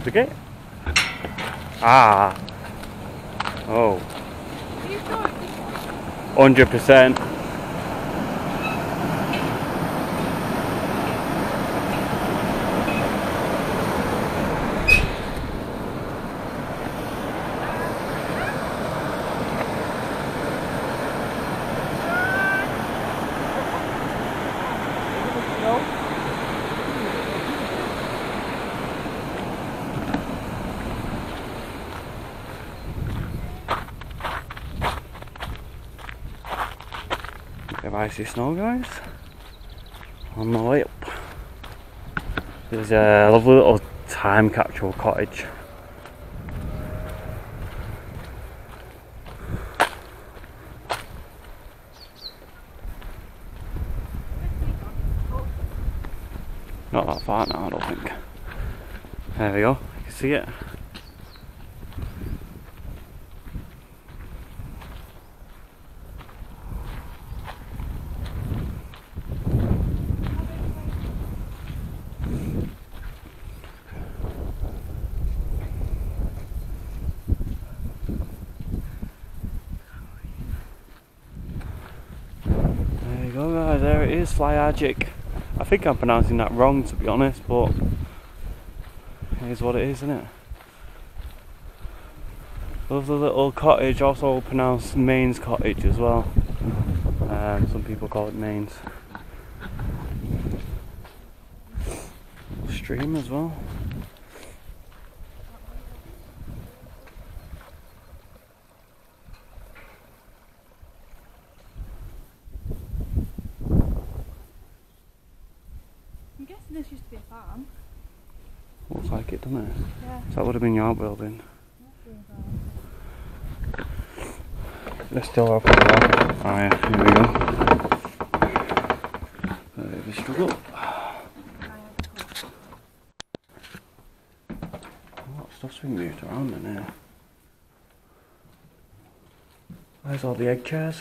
close the gate. Ah. Oh. 100%. Icy snow, guys, on the way up. There's a lovely little time capsule cottage. Not that far now, I don't think. There we go, you can see it. There it is, Fly Agaric. I think I'm pronouncing that wrong, to be honest, but it is what it is, isn't it? Lovely little cottage, also pronounced Mains Cottage as well. Some people call it Mains. Stream as well. This used to be a farm. Looks like it, doesn't it? Yeah. So that would have been your building. They're still open. Oh yeah, here we go. A bit of a struggle. What stuff's been moved around in here? Where's all the egg chairs?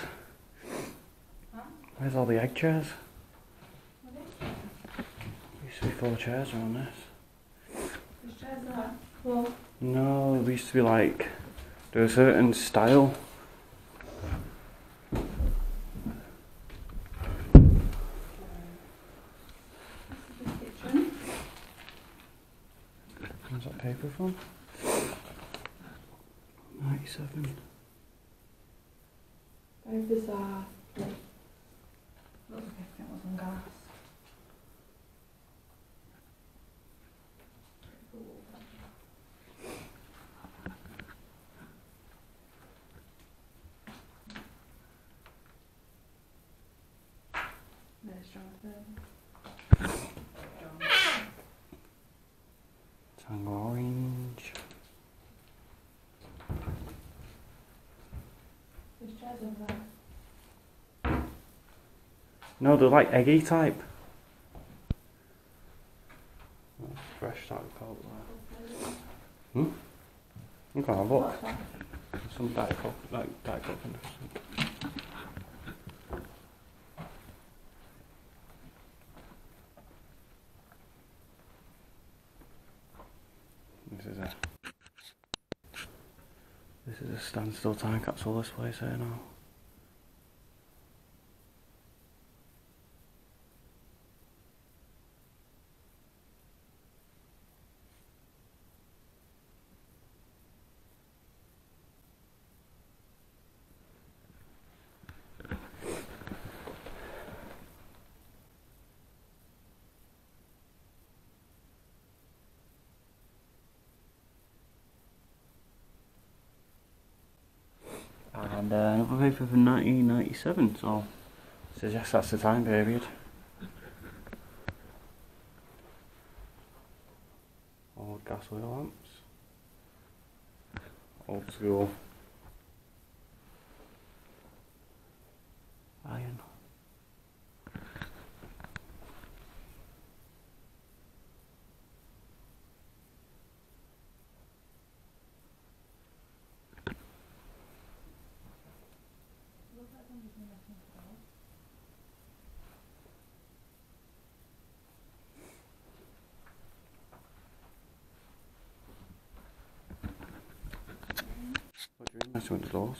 Huh? Where's all the egg chairs? There used to be 4 chairs around this. There's chairs there? Well, no, it used to be like, there was a certain style. This is the kitchen. Where's that paper from? 97. Very bizarre. Looks like it was on gas. Tango orange. There's chairs over there. No, they're like eggy type. That's fresh type coat there. Hmm? I'm gonna have a look. There's some diet coke in there. This is a standstill time capsule, this place here now. And another paper from 1997, so I suggest that's the time period. Old gas oil lamps. Old school. Iron. between the doors.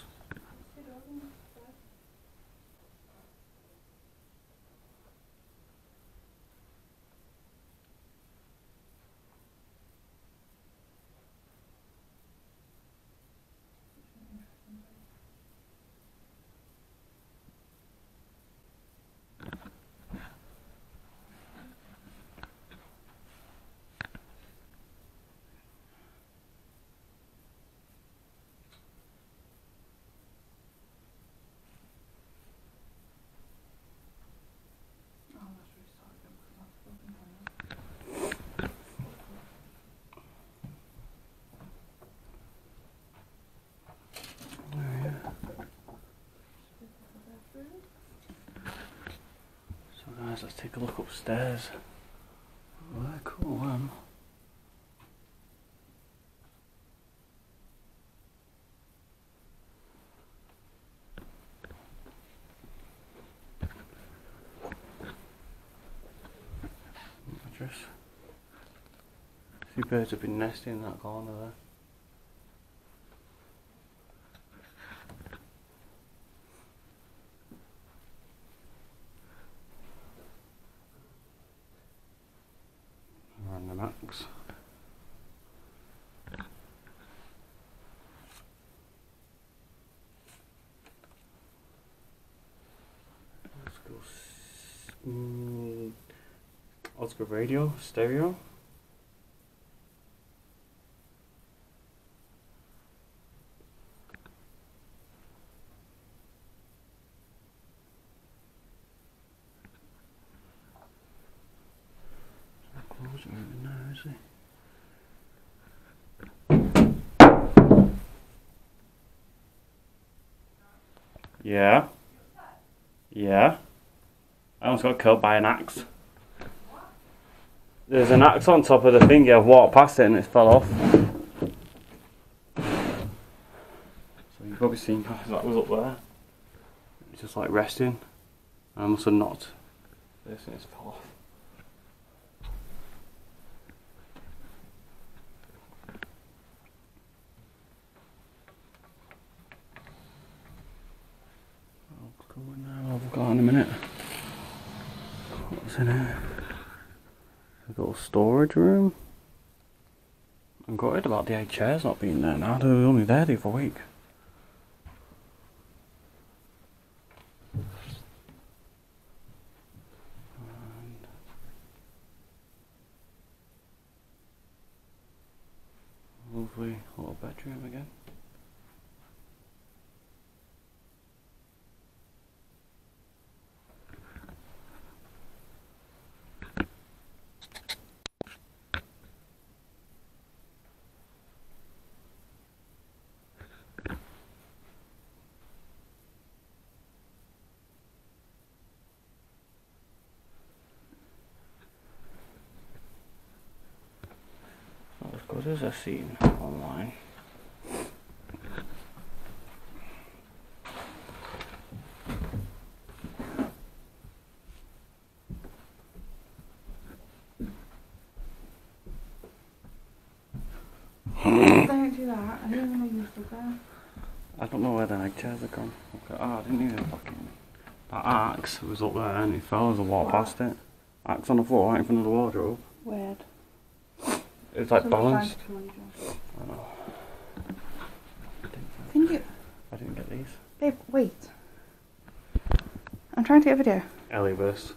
Let's take a look upstairs. Where cool am address? A few birds have been nesting in that corner there. Oscar radio, stereo. Close it right now, is it? Yeah. Yeah. I almost got killed by an axe. There's an axe on top of the thingy, I've walked past it and it fell off. So you've probably seen that was up there. It's just like resting. And I must have knocked this and it's fell off. What's going on now? I've got in a minute. What's in here? A little storage room. I'm gutted about the 8 chairs not being there now, they were only there the other week. And lovely little bedroom again. What is I seen online? Don't do that. I didn't want to use the gun. I don't know where the egg chairs are gone. Okay. Oh, I didn't even fucking. That axe was up there and it fell as I walked past it. Axe on the floor right in front of the wardrobe. Weird. It's like balanced. I know. I didn't get these. Babe, wait. I'm trying to get a video. Ellieverse.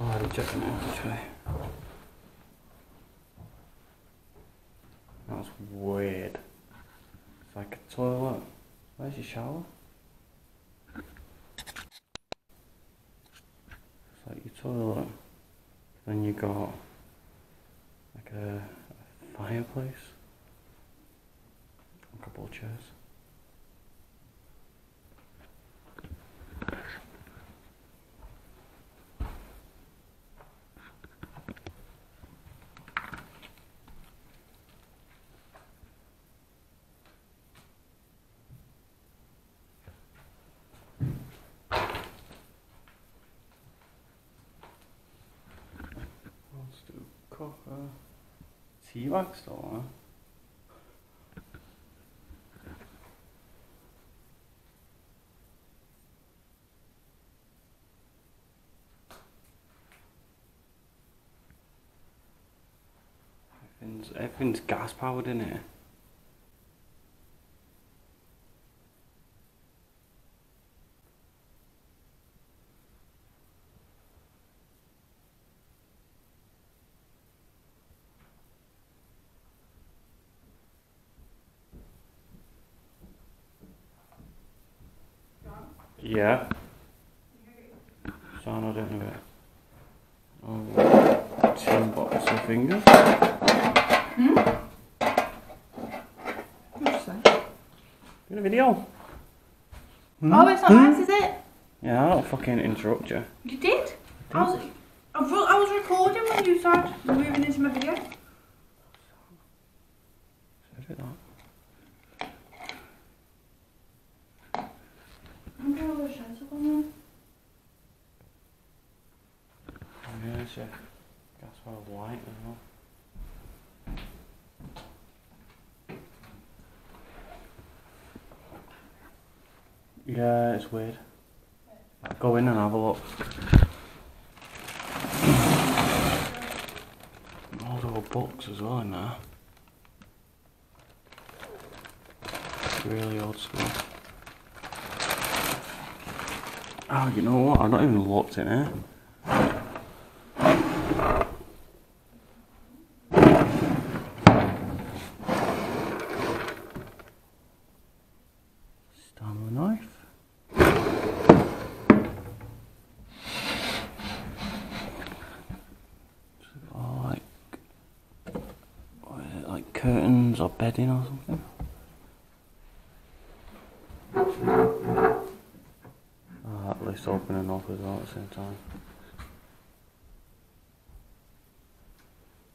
I'm checking it out this way. That's weird. It's like a toilet. Where's your shower? It's like your toilet. Then you got like a fireplace. A couple of chairs. T-Rex derovre. Jeg findes gaspakke på den her. Ja. Så er den her. Og timber så fingre. Hmm? Good video. Oh, it's not nice, is it? Yeah, I don't fucking interrupt you. You did? I was recording when you started moving into my video. Should I do that? I'm going to have a chance of one there. Yeah, that's it. That's why I white as well. Yeah, it's weird. I'll go in and have a look. All the old books as well in there. It's really old school. Oh, you know what? I've not even looked in here. Curtains or bedding or something. Oh, at least opening up as well at the same time.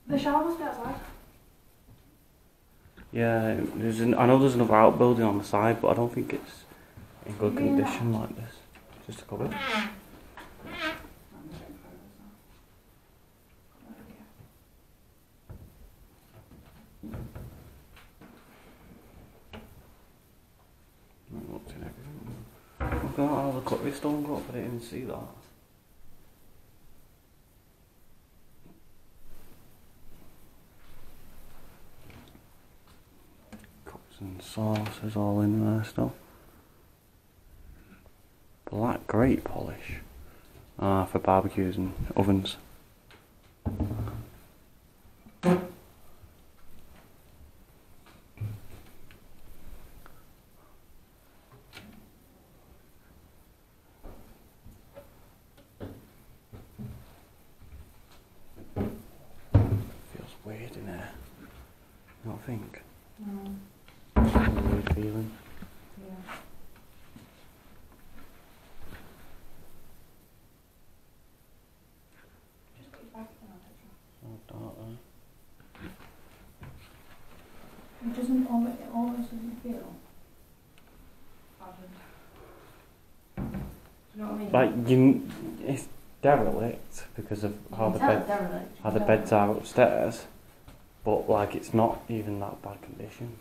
The shower must be outside. Yeah, there's I know there's another outbuilding on the side, but I don't think it's in good condition like this. Just a cupboard. I'll cut this stone up, but I didn't see that. Cups and sauces all in there still. Black grape polish. Ah, for barbecues and ovens. Weird in there, I don't think. No. It's a weird feeling. Yeah. Just put it back in the dark there. It doesn't always feel bad. You know what I mean? Like, it's derelict because of how the beds are upstairs. But like, it's not even that bad condition.